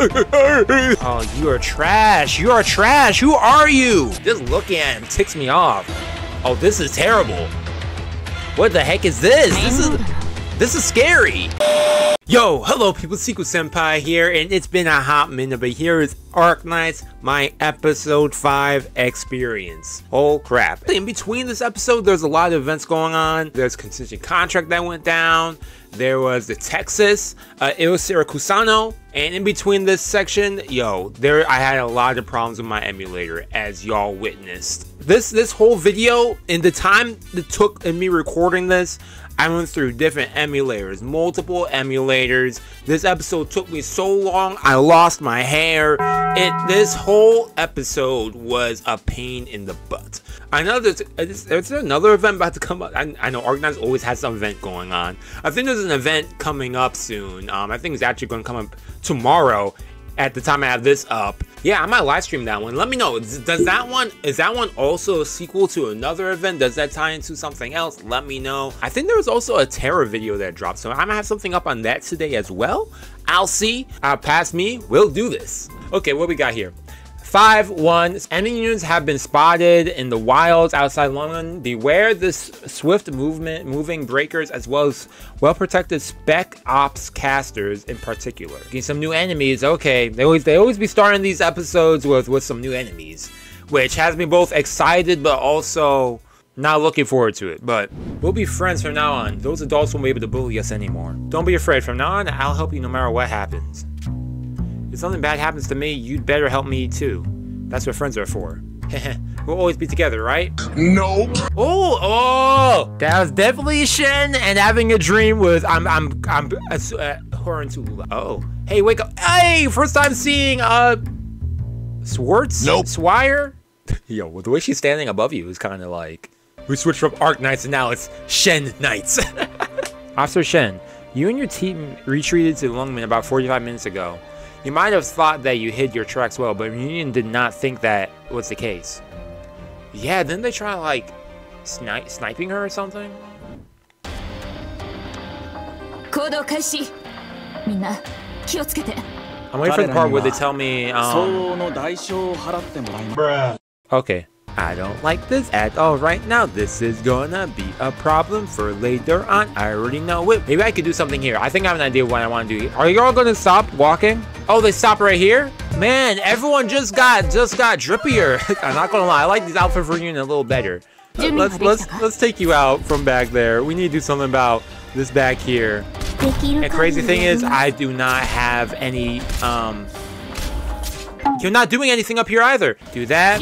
Oh, you are trash. You are trash. Who are you? Just looking at him ticks me off. Oh, this is terrible. What the heck is this? This is scary. Yo, hello people, Seku-Senpai here, and it's been a hot minute, but here is Arknights, my episode 5 experience. Oh crap. In between this episode, there's a lot of events going on. There's contingent contract that went down. There was the Texas, Illsira Kusano, and in between this section, yo, I had a lot of problems with my emulator, as y'all witnessed. This whole video, in the time it took in me recording this, I went through different emulators, multiple emulators. This episode took me so long, I lost my hair. This whole episode was a pain in the butt. I know there's another event about to come up. I know Arknights always has some event going on. I think there's an event coming up soon. I think it's actually going to come up tomorrow at the time I have this up. Yeah, I might live stream that one. Let me know, is that one also a sequel to another event? Does that tie into something else? Let me know. I think there was also a terror video that dropped, so I might have something up on that today as well. I'll see. Pass me, we'll do this. Okay, what we got here? 5-1. Enemy units have been spotted in the wilds outside Lungman. Beware the swift moving breakers, as well as well-protected spec ops casters in particular. Getting some new enemies. Okay, they always be starting these episodes with some new enemies, which has me both excited but also not looking forward to it. But we'll be friends from now on. Those adults won't be able to bully us anymore. Don't be afraid. From now on, I'll help you no matter what happens. If something bad happens to me, you'd better help me too. That's what friends are for. We'll always be together, right? Nope. Oh, that was definitely Ch'en and having a dream with her and Tallulah. Oh, hey, wake up! Hey, first time seeing Swartz. Nope. Swire. Yo, well, the way she's standing above you is kind of like we switched from Arknights and now it's Ch'en Knights. Officer Ch'en, you and your team retreated to Lungman about 45 minutes ago. You might have thought that you hid your tracks well, but Reunion did not think that was the case. Yeah, didn't they try, like, sniping her or something? I'm waiting for the part where they tell me, Bruh. Okay. I don't like this at all right now. This is gonna be a problem for later on. I already know it. Maybe I could do something here. I think I have an idea of what I want to do. Are you all gonna stop walking? Oh, they stop right here? Man, everyone just got drippier. I'm not gonna lie, I like these outfit for Reunion a little better. Let's take you out from back there. We need to do something about this back here. And crazy thing is, I do not have any You're not doing anything up here either. Do that.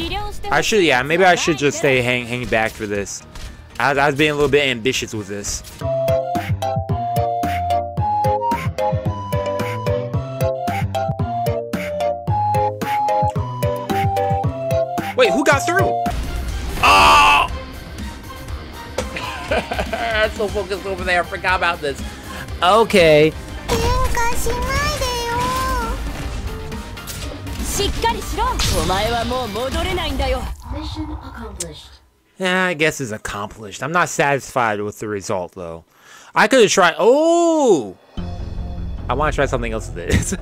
Yeah, maybe I should just stay hanging back for this. I was being a little bit ambitious with this. Wait, who got through? Oh! I'm so focused over there, I forgot about this. Okay. Mission accomplished. Yeah, I guess it's accomplished. I'm not satisfied with the result though. I could have tried. Oh, I want to try something else with this.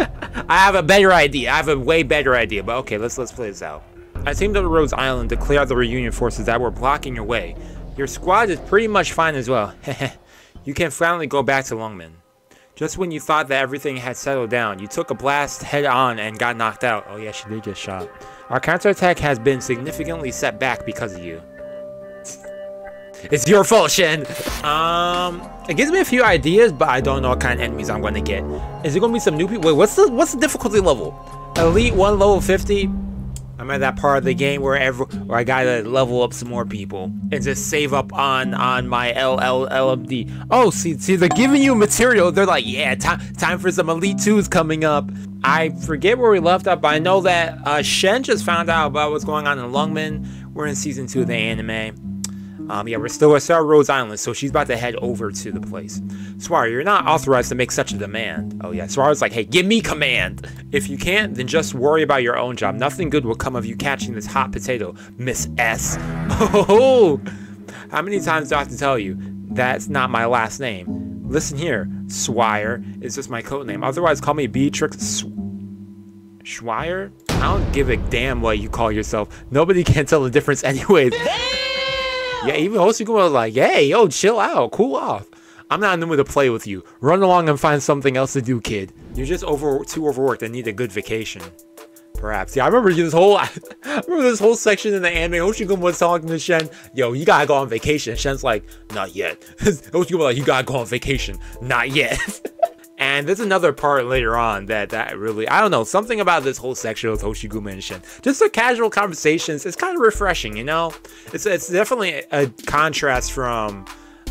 I have a better idea. I have a way better idea. But okay, let's play this out. I teamed up to Rhodes Island to clear out the Reunion forces that were blocking your way. Your squad is pretty much fine as well. You can finally go back to Lungman. Just when you thought that everything had settled down, you took a blast head-on and got knocked out. Oh yeah, she did get shot. Our counterattack has been significantly set back because of you. It's your fault, Ch'en! It gives me a few ideas, but I don't know what kind of enemies I'm gonna get. Is it gonna be some new people? Wait, what's the difficulty level? Elite 1 level 50? I'm at that part of the game where I gotta level up some more people and just save up on my LLMD. Oh, see, they're giving you material. They're like, yeah, time for some Elite 2s coming up. I forget where we left up, but I know that Ch'en just found out about what's going on in Lungman. We're in season 2 of the anime. Yeah, we're still at Rhodes Island, so she's about to head over to the place. Swire, you're not authorized to make such a demand. Oh yeah, Swire's like, hey, give me command. If you can't, then just worry about your own job. Nothing good will come of you catching this hot potato, Miss S. Oh, how many times do I have to tell you? That's not my last name. Listen here, Swire, it's just my code name. Otherwise, call me Beatrix Swire? I don't give a damn what you call yourself. Nobody can tell the difference anyways. Yeah, even Hoshiguma was like, hey, yo, chill out, cool off. I'm not in the mood to play with you. Run along and find something else to do, kid. You're just too overworked and need a good vacation. Perhaps. Yeah, I remember this whole section in the anime. Hoshiguma was talking to Ch'en, yo, you gotta go on vacation. Shen's like, not yet. Hoshiguma like, you gotta go on vacation. Not yet. And there's another part later on that really, I don't know, something about this whole section with Hoshiguma and Ch'en. Just the casual conversations, it's kind of refreshing, you know? It's definitely a contrast from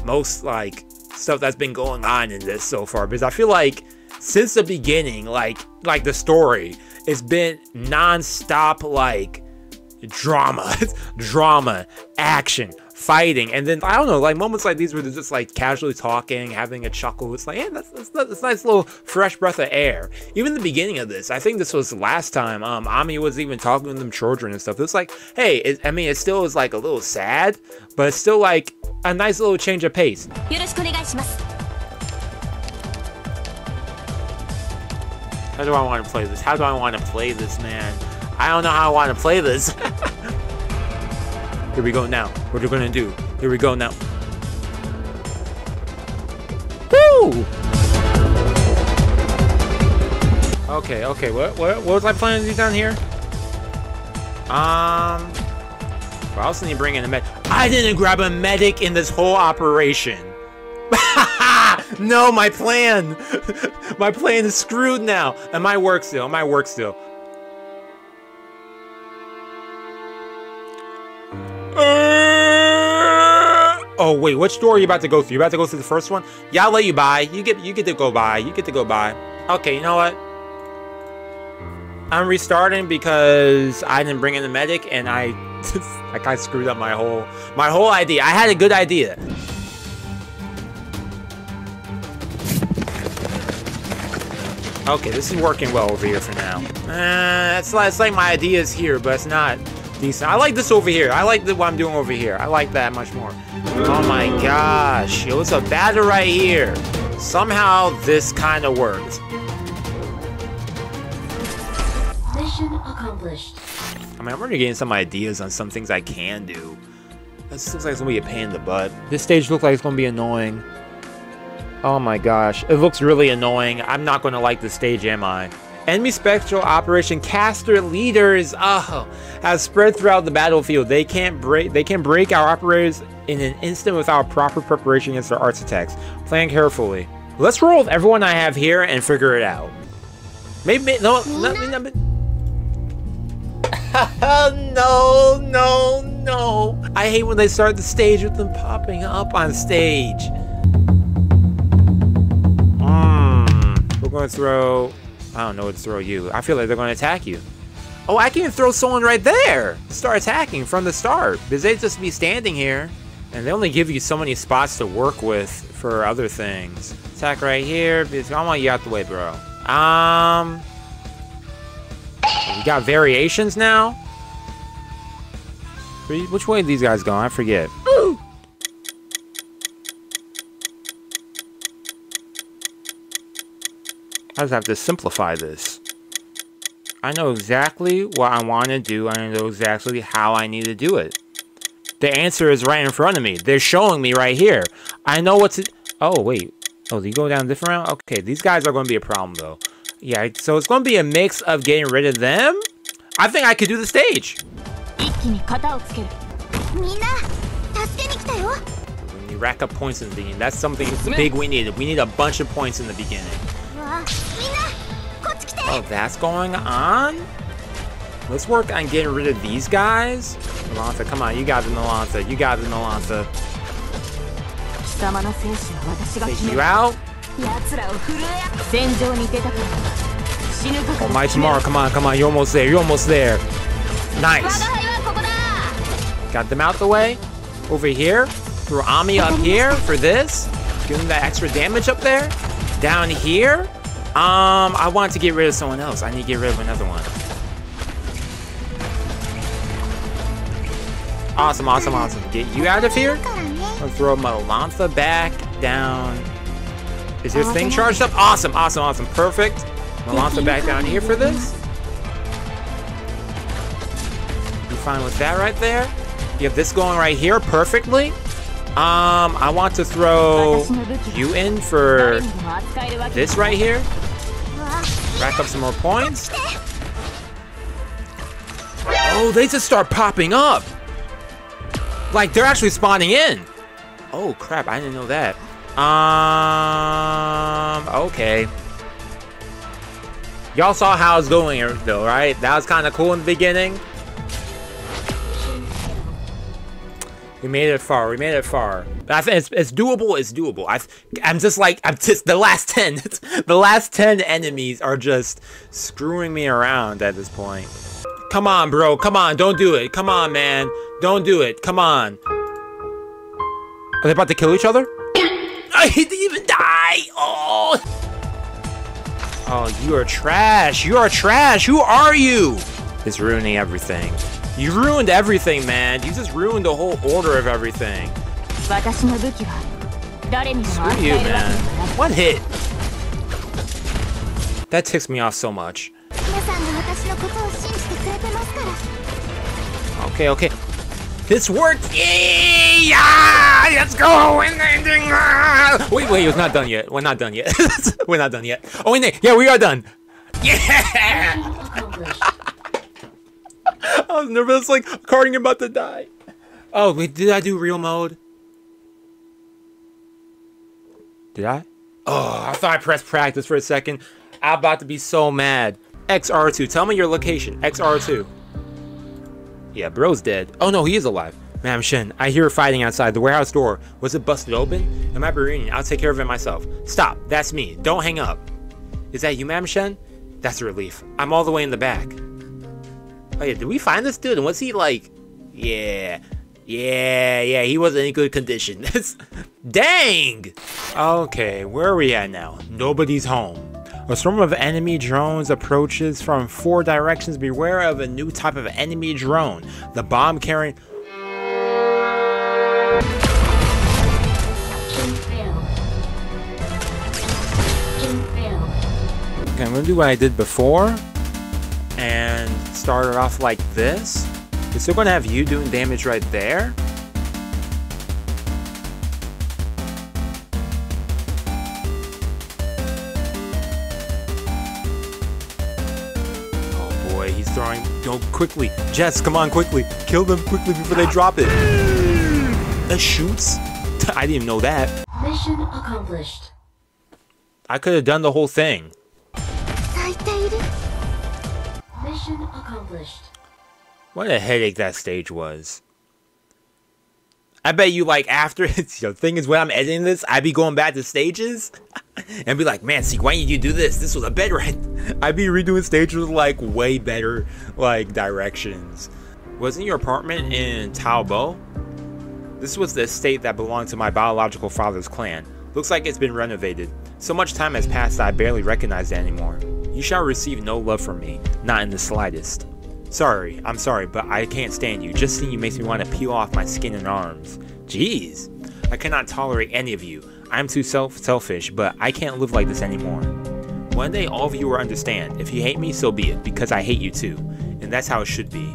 most, like, stuff that's been going on in this so far, because I feel like since the beginning, like the story, it's been non-stop, like, drama, drama, action, fighting, and then I don't know, like moments like these where they're just like casually talking, having a chuckle. It's like, yeah, that's a nice little fresh breath of air. Even the beginning of this, I think this was last time. Amiya was even talking to them children and stuff. It's like, hey, I mean, it still is like a little sad, but it's still like a nice little change of pace. How do I want to play this? How do I want to play this, man? I don't know how I want to play this. Here we go now. What are we gonna do? Here we go now. Woo! Okay, okay. What was I planning to do down here? I also need to bring in a medic. I didn't grab a medic in this whole operation. No, my plan. My plan is screwed now. Am I work still? Am I work still? Oh wait, which door are you about to go through? You about to go through the first one? Yeah, I'll let you by. You get to go by. You get to go by. Okay, you know what? I'm restarting because I didn't bring in the medic and I kind of screwed up my whole idea. I had a good idea. Okay, this is working well over here for now. It's like my idea is here, but it's not. I like this over here. I like what I'm doing over here. I like that much more. Oh my gosh. Yo, it's a battle right here. Somehow this kind of worked. Mission accomplished. I mean, I'm already getting some ideas on some things I can do. This looks like it's going to be a pain in the butt. This stage looks like it's going to be annoying. Oh my gosh. It looks really annoying. I'm not going to like this stage, am I? Enemy Spectral Operation Caster Leaders have spread throughout the battlefield. They can break our operators in an instant without proper preparation against their arts attacks. Plan carefully. Let's roll with everyone I have here and figure it out. Maybe no, no. I hate when they start the stage with them popping up on stage. We're going to throw. I don't know what to throw you. I feel like they're going to attack you. Oh, I can even throw someone right there. Start attacking from the start. Because they just be standing here. And they only give you so many spots to work with for other things. Attack right here. Because I want you out the way, bro. We got variations now? Which way are these guys going? I forget. Ooh. I just have to simplify this. I know exactly what I want to do. I know exactly how I need to do it. The answer is right in front of me. They're showing me right here. I know what to... Oh, wait. Oh, do you go down a different route? Okay, these guys are going to be a problem, though. Yeah, so it's going to be a mix of getting rid of them. I think I could do the stage. When you rack up points in the beginning, that's something big we needed. We need a bunch of points in the beginning. Oh, that's going on? Let's work on getting rid of these guys. Melantha, come on, you got the Melantha. You got the Melantha. Take you out. Oh, my tomorrow, come on, come on. You're almost there, you're almost there. Nice. Got them out the way. Over here. Throw Ami up here for this. Give them that extra damage up there. Down here. I want to get rid of someone else. I need to get rid of another one. Awesome, awesome, awesome. Get you out of here. I'll throw Melantha back down. Is this thing charged up? Awesome, awesome, awesome. Perfect. Melantha back down here for this. fine with that right there. You have this going right here perfectly. I want to throw you in for this right here. Rack up some more points. Oh, they just start popping up. Like, they're actually spawning in. Oh, crap, I didn't know that. Okay. Y'all saw how it's going, though, right? That was kind of cool in the beginning. We made it far. We made it far. I think it's doable. It's doable. I'm just like, the last 10. The last 10 enemies are just screwing me around at this point. Come on, bro. Come on. Don't do it. Come on, man. Don't do it. Come on. Are they about to kill each other? I didn't even die. Oh. Oh, you are trash. You are trash. Who are you? It's ruining everything. You ruined everything, man. You just ruined the whole order of everything. Screw you, man. What hit? That ticks me off so much. Okay, okay. This worked! Yeah! Let's go! Wait, wait, it's not done yet. We're not done yet. We're not done yet. Oh, wait, yeah, we are done. Yeah! I was nervous, like, carding about to die. Oh, wait, did I do real mode? Did I? Oh, I thought I pressed practice for a second. I'm about to be so mad. XR2, tell me your location. XR2. Yeah, bro's dead. Oh, no, he is alive. Ma'am Ch'en, I hear fighting outside the warehouse door. Was it busted open? It might be reunion. I'll take care of it myself. Stop. That's me. Don't hang up. Is that you, Ma'am Ch'en? That's a relief. I'm all the way in the back. Oh yeah, did we find this dude? And was he like... Yeah, he wasn't in good condition. Dang! Okay, where are we at now? Nobody's home. A swarm of enemy drones approaches from four directions. Beware of a new type of enemy drone. The bomb carrying... Okay, I'm gonna do what I did before. And start it off like this. It's still gonna have you doing damage right there. Oh boy, he's throwing. Go quickly. Jess, come on, quickly. Kill them quickly before they drop it. That shoots? I didn't even know that. Mission accomplished. I could have done the whole thing. Mission accomplished. What a headache that stage was. I bet you, like, after it's the thing is when I'm editing this, I'd be going back to stages and be like, man, see, why did you do this? This was a better hit. I'd be redoing stages with like way better like directions. Wasn't your apartment in Taobo? This was the estate that belonged to my biological father's clan. Looks like it's been renovated. So much time has passed that I barely recognize it anymore. You shall receive no love from me, not in the slightest. Sorry, I'm sorry, but I can't stand you. Just seeing you makes me want to peel off my skin and arms. Jeez, I cannot tolerate any of you. I'm too selfish, but I can't live like this anymore. One day all of you will understand. If you hate me, so be it, because I hate you too. And that's how it should be.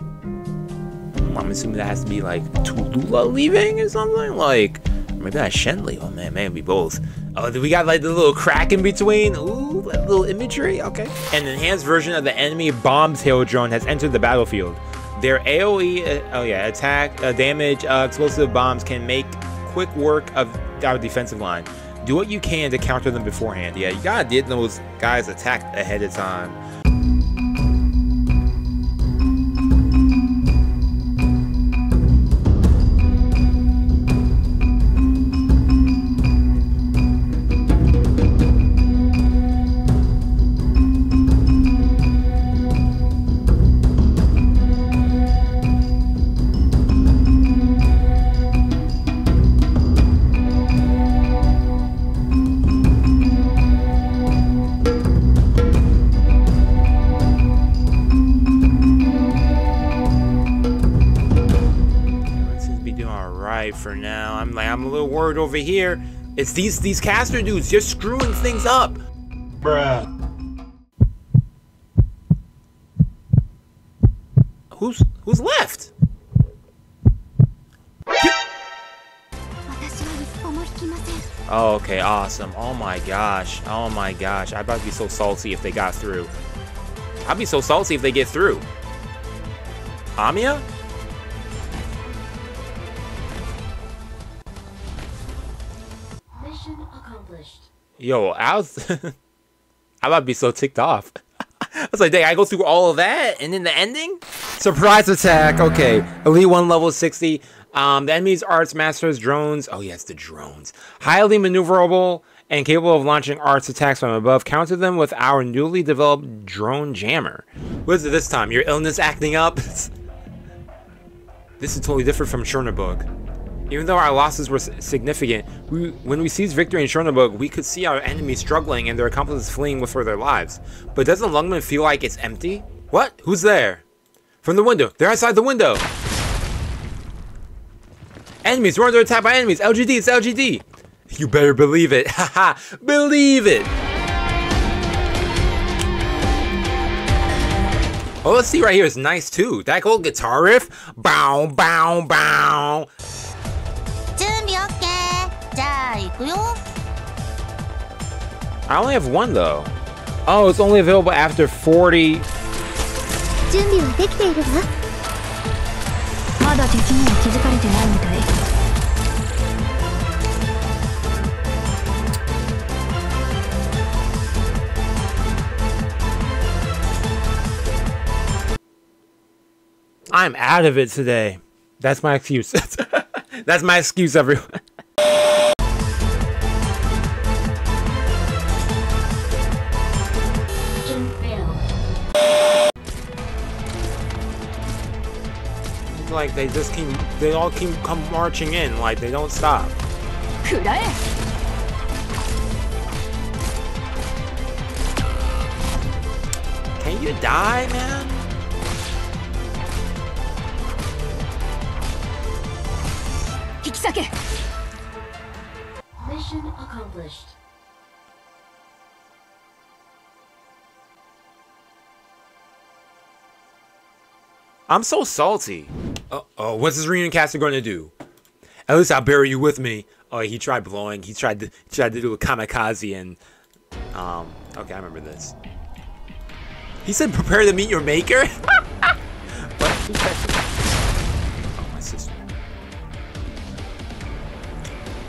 I'm assuming that has to be like Tallulah leaving or something? Like, maybe that's Ch'en leaving. Oh man, maybe both. Oh, we got like the little crack in between. Ooh, that little imagery. Okay. An enhanced version of the enemy bomb tail drone has entered the battlefield. Their AOE, attack, damage, explosive bombs can make quick work of our defensive line. Do what you can to counter them beforehand. Yeah, you gotta get those guys attacked ahead of time. For now, I'm a little worried over here. It's these caster dudes. They're screwing things up, bruh. Who's left? Oh, okay, awesome. Oh my gosh. Oh my gosh. I'd about to be so salty if they got through. I'd be so salty if they get through. Amiya? Mission accomplished. Yo, I was... I'm about to be so ticked off. I was like, dang, I go through all of that and then the ending? Surprise attack. Okay, Elite 1 level 60. The enemies, arts, masters, drones. Oh, yes, the drones. Highly maneuverable and capable of launching arts attacks from above. Counter them with our newly developed drone jammer. What is it this time? Your illness acting up? This is totally different from Chernobog. Even though our losses were significant, when we seized victory in Schoenberg, we could see our enemies struggling and their accomplices fleeing for their lives. But doesn't Lungman feel like it's empty? What? Who's there? From the window. They're outside the window. Enemies. We're under attack by enemies. LGD. It's LGD. You better believe it. Haha. Believe it. Oh, let's see right here. It's nice too. That old guitar riff. Bow, bow, bow. I only have one though. Oh, it's only available after 40. I'm out of it today. That's my excuse. That's my excuse, everyone. Like they just keep, they all keep come marching in, like they don't stop. Can you die, man? Mission accomplished. I'm so salty. Uh-oh, what's this reunion caster going to do? At least I'll bury you with me. Oh, he tried blowing. He tried to do a kamikaze and... okay, I remember this. He said, prepare to meet your maker? What? Oh, my sister.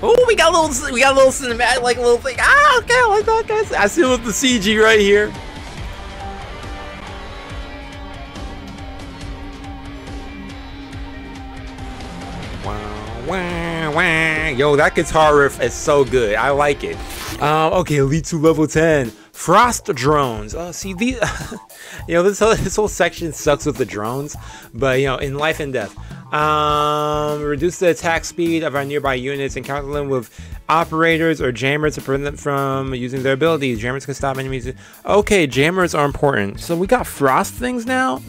Oh, we got a little cinematic, like a little thing. Ah, okay, I like that, guys. I see with the CG right here. Yo, that guitar riff is so good. I like it. Okay, Elite 2 level 10. Frost drones. Oh, see, these, you know, this whole section sucks with the drones, but, you know, in life and death. Reduce the attack speed of our nearby units and counter them with operators or jammers to prevent them from using their abilities. Jammers can stop enemies. Okay, jammers are important. So we got frost things now?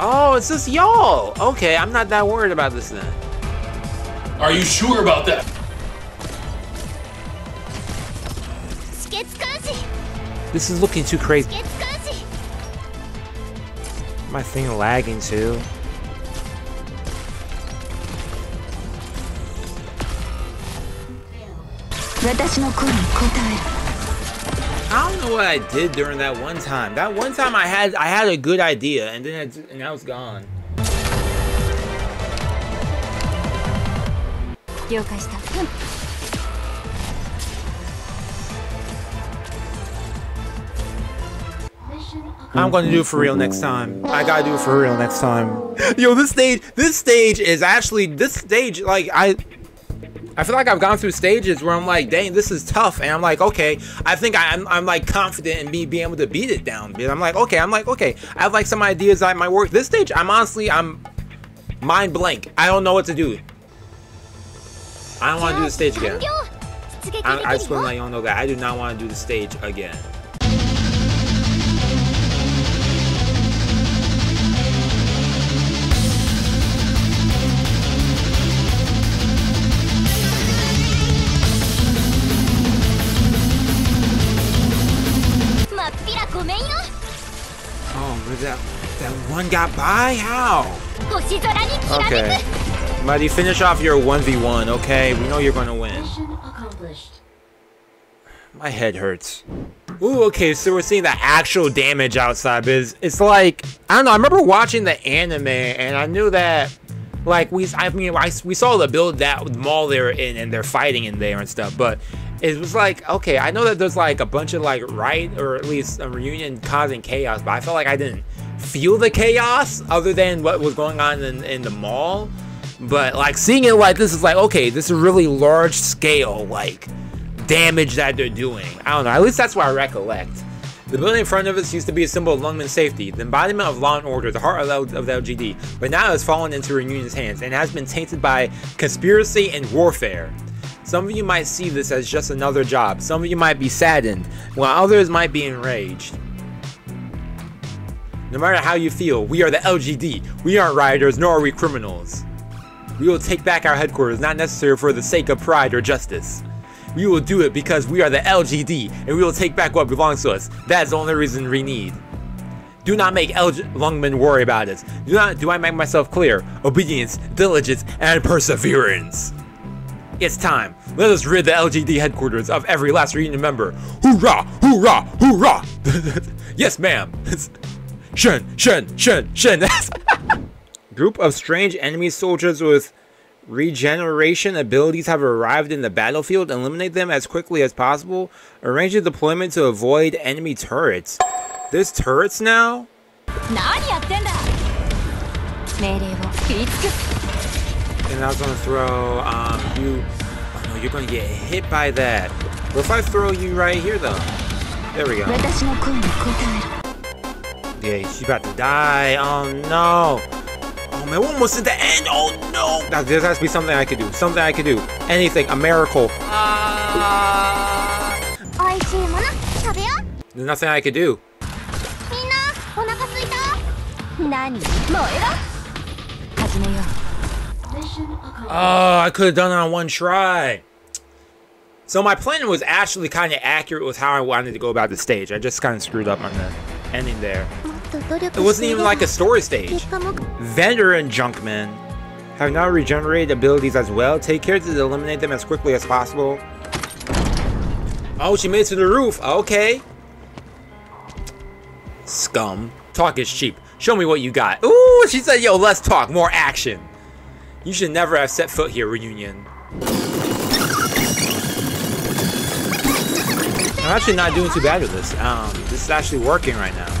Oh, it's just y'all. Okay, I'm not that worried about this then. Are you sure about that? This is looking too crazy. My thing lagging too. I don't know what I did during that one time. That one time I had a good idea and then now it's gone. I'm gonna do it for real next time. I gotta do it for real next time. Yo, this stage is actually, like I feel like I've gone through stages where I'm like, dang, this is tough. And I'm like, okay, I think I'm like confident in me being able to beat it down. But I'm like, okay. I have like some ideas that might work. This stage, I'm honestly mind blank. I don't know what to do. I don't want to do the stage again. I just want to let y'all know that I do not want to do the stage again. Without That one got by? How? Okay. Mighty, finish off your 1v1, okay? We know you're gonna win. My head hurts. Ooh, okay, so we're seeing the actual damage outside, but it's like, I don't know, I remember watching the anime, and I knew that, like, we saw the build that mall they were in, and they're fighting in there and stuff, but it was like, okay, I know that there's, like, a bunch of, like, riot, or at least a reunion causing chaos, but I felt like I didn't feel the chaos, other than what was going on in the mall, but, like, seeing it like this is like, okay, this is really large scale, like, damage that they're doing. I don't know, at least that's what I recollect. The building in front of us used to be a symbol of Lungman safety, the embodiment of law and order, the heart of the LGD, but now it's fallen into Reunion's hands and has been tainted by conspiracy and warfare. Some of you might see this as just another job, some of you might be saddened, while others might be enraged. No matter how you feel, we are the LGD, we aren't rioters nor are we criminals. We will take back our headquarters, not necessary for the sake of pride or justice. We will do it because we are the LGD, and we will take back what belongs to us. That is the only reason we need. Do not make Lungman worry about it. Do I make myself clear? Obedience, diligence, and perseverance. It's time. Let us rid the LGD headquarters of every last reunion member. Hoorah! Hoorah! Hoorah! Yes, ma'am. Ch'en! Ch'en! Ch'en! Ch'en! Group of strange enemy soldiers with regeneration abilities have arrived in the battlefield. Eliminate them as quickly as possible. Arrange the deployment to avoid enemy turrets. There's turrets now? And I was gonna throw you. Oh no, you're gonna get hit by that. What if I throw you right here though? There we go. Yeah, she's about to die. Oh no. Oh man, we're almost at the end. Oh no! Now, there has to be something I could do. Something I could do. Anything. A miracle. There's nothing I could do. Oh, I could have done it on one try. So my plan was actually kind of accurate with how I wanted to go about the stage. I just kind of screwed up on the ending there. It wasn't even like a story stage. Vendor and Junkman have now regenerated abilities as well. Take care to eliminate them as quickly as possible. Oh, she made it to the roof. Okay. Scum. Talk is cheap. Show me what you got. Ooh, she said, yo, less talk, more action. You should never have set foot here, Reunion. I'm actually not doing too bad with this. This is actually working right now.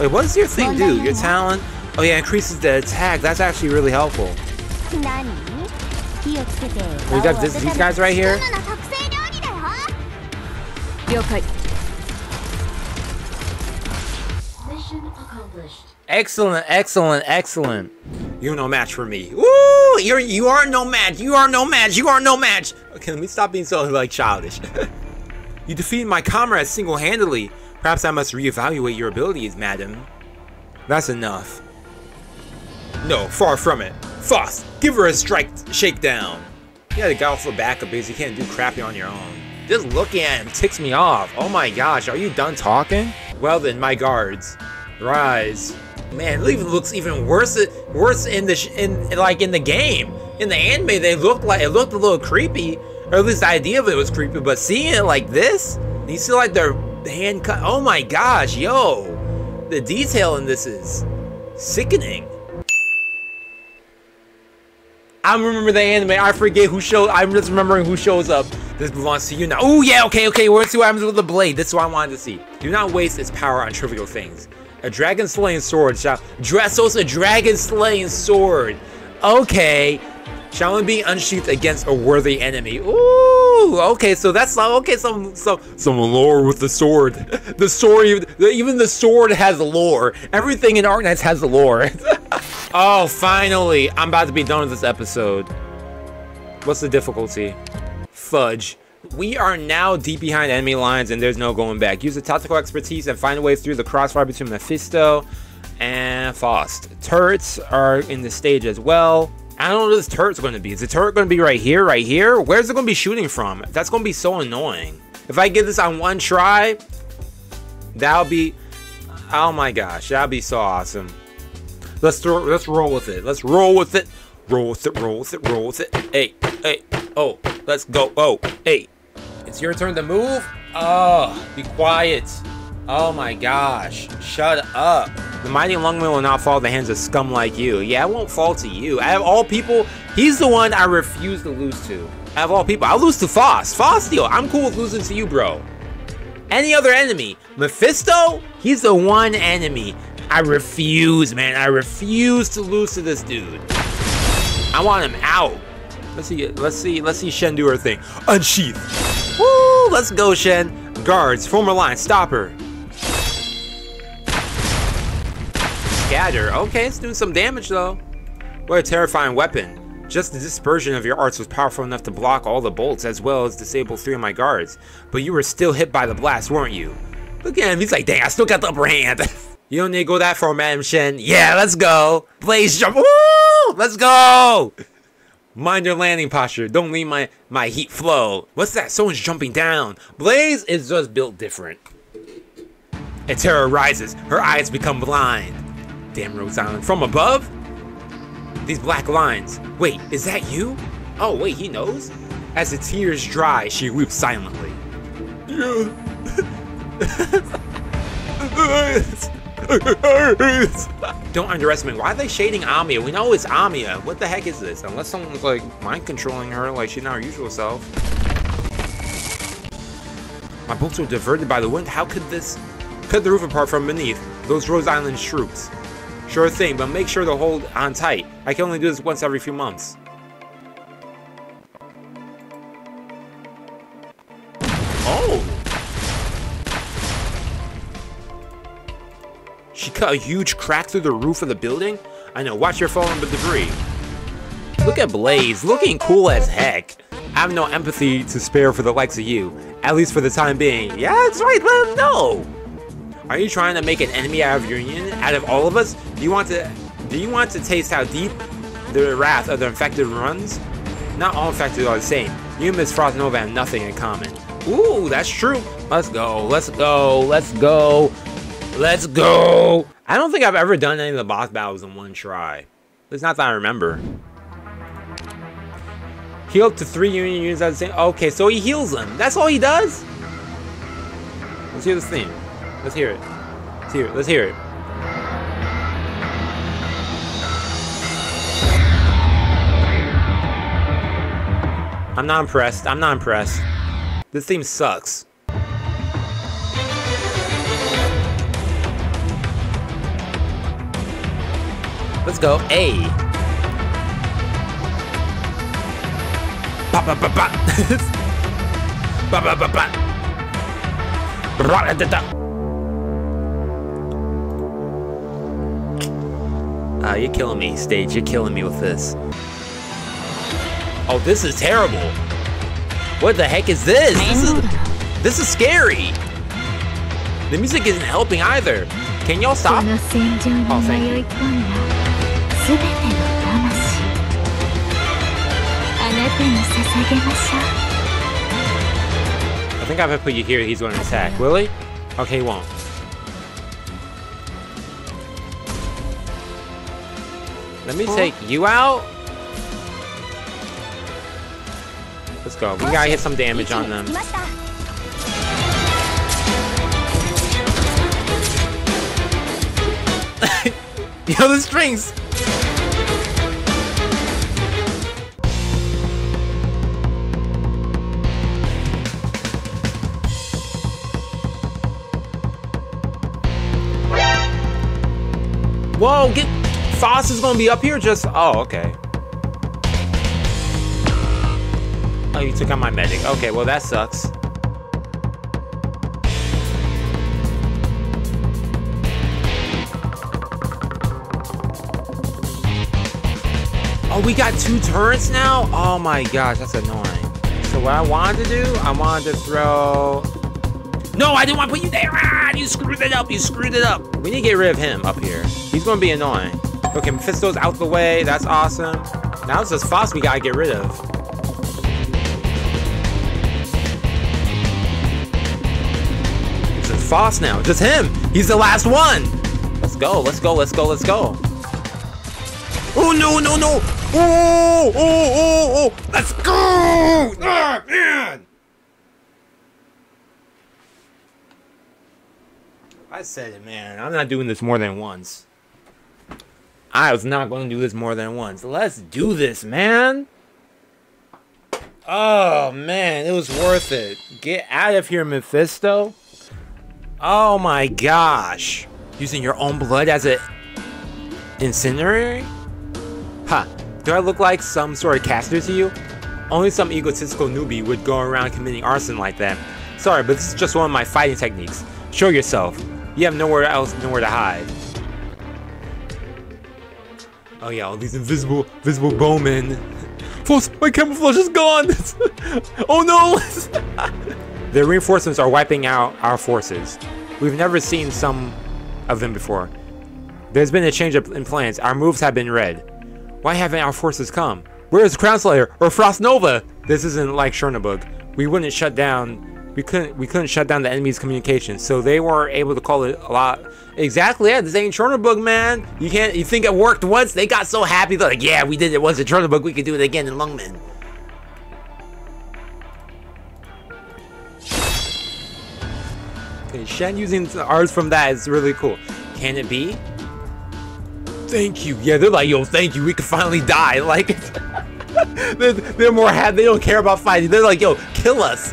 Wait, what does your thing do? Your talent? Oh yeah, increases the attack. That's actually really helpful. We got these guys right here. Excellent, excellent, excellent. You're no match for me. Woo! You are no match. You are no match. You are no match. Okay, let me stop being so like childish. You defeated my comrades single-handedly. Perhaps I must reevaluate your abilities, madam. That's enough. No, far from it. Faust, give her a shakedown. You gotta get off her back a bit. You can't do crappy on your own. Just looking at him ticks me off. Oh my gosh, are you done talking? Well then, my guards, rise. Man, it even looks even worse in the game. In the anime, they look like it looked a little creepy, or at least the idea of it was creepy. But seeing it like this, you see like they're handcut. Oh my gosh, yo, the detail in this is sickening. I remember the anime. I forget who showed. I'm just remembering who shows up. This belongs to you now. Oh yeah, okay, we're gonna see what happens with the blade. This is what I wanted to see. Do not waste its power on trivial things. A dragon slaying sword shall dress also a dragon slaying sword. Okay, shall it be unsheathed against a worthy enemy. Ooh. Okay, so that's okay. Some lore with the sword. The sword, even the sword has lore. Everything in Arknights has lore. Oh, finally! I'm about to be done with this episode. What's the difficulty? Fudge. We are now deep behind enemy lines, and there's no going back. Use the tactical expertise and find a way through the crossfire between Mephisto and Faust. Turrets are in the stage as well. I don't know where this turret's going to be. Is the turret going to be right here, right here? Where's it going to be shooting from? That's going to be so annoying. If I get this on one try, that'll be... Oh my gosh, that'd be so awesome. Let's roll with it. Let's roll with it. Roll with it, roll with it, roll with it. Hey, hey, oh, let's go. Oh, hey, it's your turn to move? Oh, be quiet. Oh my gosh, shut up. The mighty Lungman will not fall to the hands of scum like you. Yeah, I won't fall to you. I have all people, he's the one I refuse to lose to. I have all people, I'll lose to Faust. Faustio, I'm cool with losing to you, bro. Any other enemy, Mephisto, he's the one enemy. I refuse, man, I refuse to lose to this dude. I want him out. Let's see Ch'en do her thing. Unsheath. Woo, let's go, Ch'en. Guards, former line, stop her. Scatter, okay, it's doing some damage though. What a terrifying weapon. Just the dispersion of your arts was powerful enough to block all the bolts as well as disable 3 of my guards. But you were still hit by the blast, weren't you? Look at him, he's like, dang, I still got the upper hand. You don't need to go that far, Madam Ch'en. Yeah, let's go. Blaze jump, woo, let's go. Mind your landing posture. Don't leave my heat flow. What's that? Someone's jumping down. Blaze is just built different. And terror rises. Her eyes become blind. Damn Rhodes Island. From above? These black lines. Wait, is that you? Oh, wait, he knows? As the tears dry, she weeps silently. Don't underestimate. Why are they shading Amiya? We know it's Amiya. What the heck is this? Unless someone's like mind controlling her, like she's not her usual self. My bolts were diverted by the wind. How could this? Cut the roof apart from beneath those Rhodes Island troops. Sure thing, but make sure to hold on tight. I can only do this once every few months. Oh. She cut a huge crack through the roof of the building? I know, watch your falling with debris. Look at Blaze, looking cool as heck. I have no empathy to spare for the likes of you, at least for the time being. Yeah, that's right, let him know. Are you trying to make an enemy out of your union, out of all of us? Do you want to taste how deep the wrath of the infected runs? Not all infected are the same. You and Miss Frost Nova have nothing in common. Ooh, that's true. Let's go, let's go, let's go. Let's go! I don't think I've ever done any of the boss battles in one try. At least not that I remember. Heal up to 3 union units at the same. Okay, so he heals them. That's all he does? Let's hear this theme. Let's hear it. Let's hear it. Let's hear it. I'm not impressed. I'm not impressed. This theme sucks. Let's go. A. Ba ba ba ba. Ba ba ba ba. Ra da da. Ah, you're killing me, stage. You're killing me with this. Oh, this is terrible. What the heck is this? This is scary. The music isn't helping either. Can y'all stop? Oh, thank you. I think I have to put you here. He's going to attack. Will he? Okay, he won't. Let me take you out. Let's go. We gotta hit some damage on them. Yo, the strings. Whoa, get Faust is gonna be up here just okay. Oh, you took out my medic. Okay, well that sucks. Oh, we got 2 turrets now? Oh my gosh, that's annoying. So what I wanted to do, I wanted to throw. No, I didn't want to put you there. Ah, you screwed it up. You screwed it up. We need to get rid of him up here. He's going to be annoying. Okay, Mephisto's out the way. That's awesome. Now it's just Faust we got to get rid of. It's just Faust now. Just him. He's the last one. Let's go. Let's go. Let's go. Let's go. Oh, no, no, no. Oh, oh, oh, oh. Let's go. Ah, man. I said it, man. I'm not doing this more than once. I was not going to do this more than once. Let's do this, man. Oh, man. It was worth it. Get out of here, Mephisto. Oh, my gosh. Using your own blood as an incendiary? Huh. Do I look like some sort of caster to you? Only some egotistical newbie would go around committing arson like that. Sorry, but this is just one of my fighting techniques. Show yourself. You have nowhere to hide. Oh yeah, all these invisible bowmen. Folks, my camouflage is gone! Oh no! The reinforcements are wiping out our forces. We've never seen some of them before. There's been a change in plans. Our moves have been read. Why haven't our forces come? Where's Crown Slayer or Frost Nova? This isn't like Chernobog. We couldn't shut down the enemy's communications, so they were able to call it a lot. Exactly, yeah, this ain't Chernobog, man. You think it worked once? They got so happy, they're like, yeah, we did it once in Chernobog, we could do it again in Lungman. Okay, Ch'en using the arts from that is really cool. Can it be? Thank you. Yeah, they're like, yo, thank you, we could finally die. Like, they're more happy, they don't care about fighting. They're like, yo, kill us.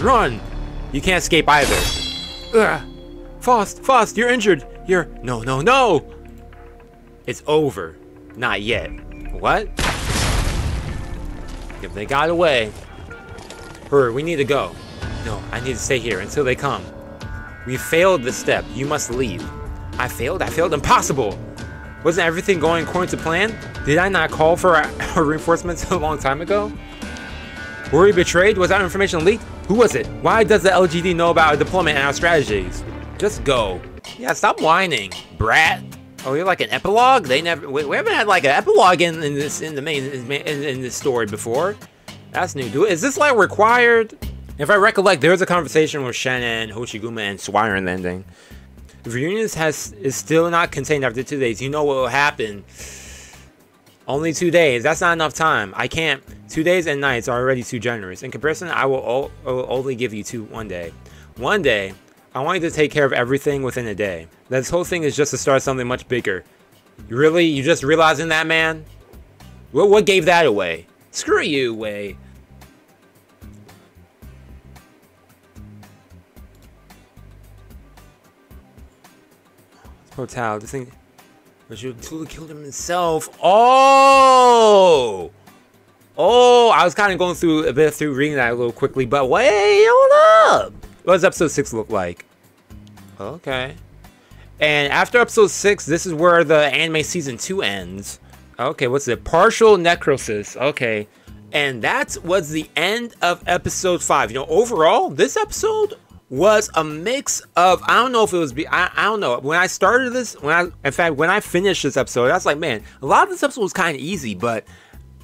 Run! You can't escape either. Ugh. Faust, you're injured. No, no, no! It's over. Not yet. What? If they got away. Hurry, we need to go. No, I need to stay here until they come. We failed the step. You must leave. I failed? Impossible! Wasn't everything going according to plan? Did I not call for our reinforcements a long time ago? Were we betrayed? Was our information leaked? Who was it? Why does the LGD know about our deployment and our strategies? Just go. Yeah, stop whining, brat. Oh, you're like an epilogue? They never. We haven't had like an epilogue in this story before. That's new. Is this like required? If I recollect, there was a conversation with Ch'en and Hoshiguma and Swire in the ending. If reunions is still not contained after 2 days, you know what will happen. Only 2 days. That's not enough time. I can't. 2 days and nights are already too generous. In comparison, I will only give you one day. One day, I want you to take care of everything within a day. This whole thing is just to start something much bigger. Really? You just realizing that, man? What gave that away? Screw you, Wei. Hotel. This thing. But Tallulah killed him himself. Oh! Oh, I was kind of going through a bit through reading that a little quickly, but wait, hold up! What does episode 6 look like? Okay. And after episode 6, this is where the anime season 2 ends. Okay, what's it? Partial necrosis. Okay. And that was the end of episode 5. You know, overall, this episode was a mix of, I don't know if it was, I don't know, when I started this, in fact, when I finished this episode, I was like, man, a lot of this episode was kind of easy, but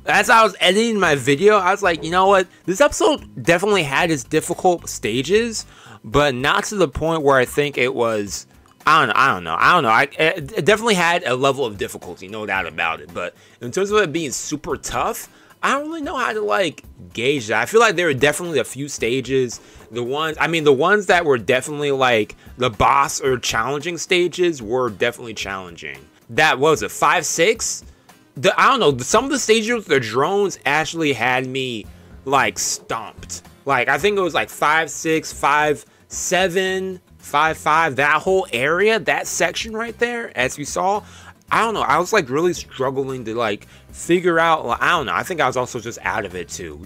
as I was editing my video, I was like, you know what, this episode definitely had its difficult stages, but not to the point where I think it was, it definitely had a level of difficulty, no doubt about it, but in terms of it being super tough, I don't really know how to like gauge that. I feel like there were definitely a few stages. The ones that were definitely like the boss or challenging stages were definitely challenging. That was a 5, 6. I don't know. Some of the stages with the drones actually had me like stomped. Like I think it was like 5, 6, 5, 7, 5, 5. That whole area, that section right there, as you saw. I don't know. I was like really struggling to like figure out. Like, I don't know. I think I was also just out of it too.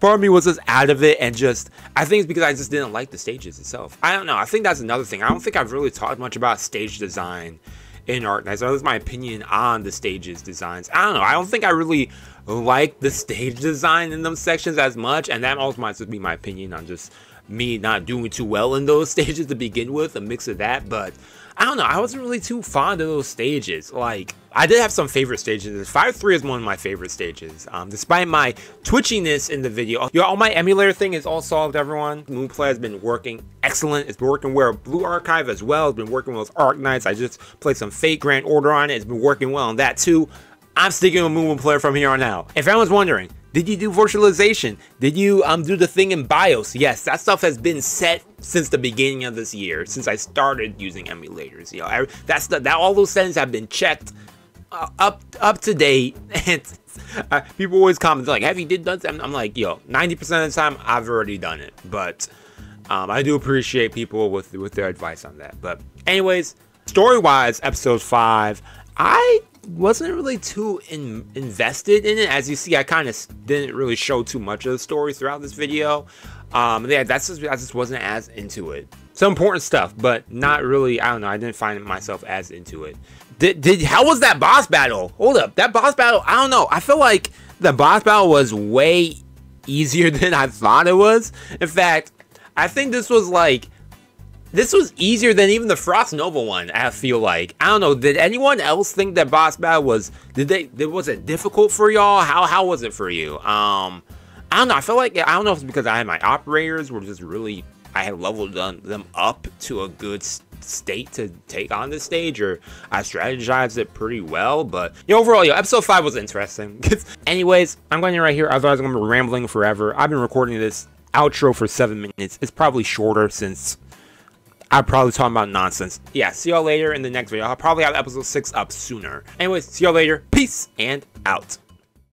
Part of me was just out of it and just. I think it's because I just didn't like the stages itself. I don't know. I think that's another thing. I don't think I've really talked much about stage design in Arknights. That was my opinion on the stages designs. I don't know. I don't think I really like the stage design in them sections as much, and that also might just be my opinion on just me not doing too well in those stages to begin with. A mix of that, but. I don't know, I wasn't really too fond of those stages. Like, I did have some favorite stages. 5-3 is one of my favorite stages. Despite my twitchiness in the video, all my emulator thing is all solved, everyone. Moonplayer has been working excellent. It's been working well. Blue Archive as well. It's been working well with Arknights. I just played some Fate Grand Order on it. It's been working well on that too. I'm sticking with Moonplayer from here on out. If anyone's wondering, did you do virtualization? Did you do the thing in BIOS? Yes, that stuff has been set since the beginning of this year, since I started using emulators. You know, all those settings have been checked up to date. And people always comment like, "Have you done that?" I'm like, "Yo, 90% of the time I've already done it." But I do appreciate people with their advice on that. But anyways, story-wise, episode 5, I wasn't really too invested in it. As you see, I kind of didn't really show too much of the story throughout this video. Yeah, I just wasn't as into it. Some important stuff, but not really. I don't know, I didn't find myself as into it. How was that boss battle? Hold up, that boss battle, I don't know, I feel like the boss battle was way easier than I thought it was. In fact, I think this was like, this was easier than even the Frost Nova one, I feel like. I don't know, did anyone else think that boss battle was, was it difficult for y'all? How was it for you? I don't know, I feel like, I don't know if it's because I had my operators were just really, I had leveled them up to a good state to take on this stage, or I strategized it pretty well, but overall, episode 5 was interesting. Anyways, I'm going to end right here, otherwise I'm going to be rambling forever. I've been recording this outro for 7 minutes. It's probably shorter since I'm probably talking about nonsense. Yeah, see y'all later in the next video. I'll probably have episode 6 up sooner. Anyways, see y'all later. Peace and out.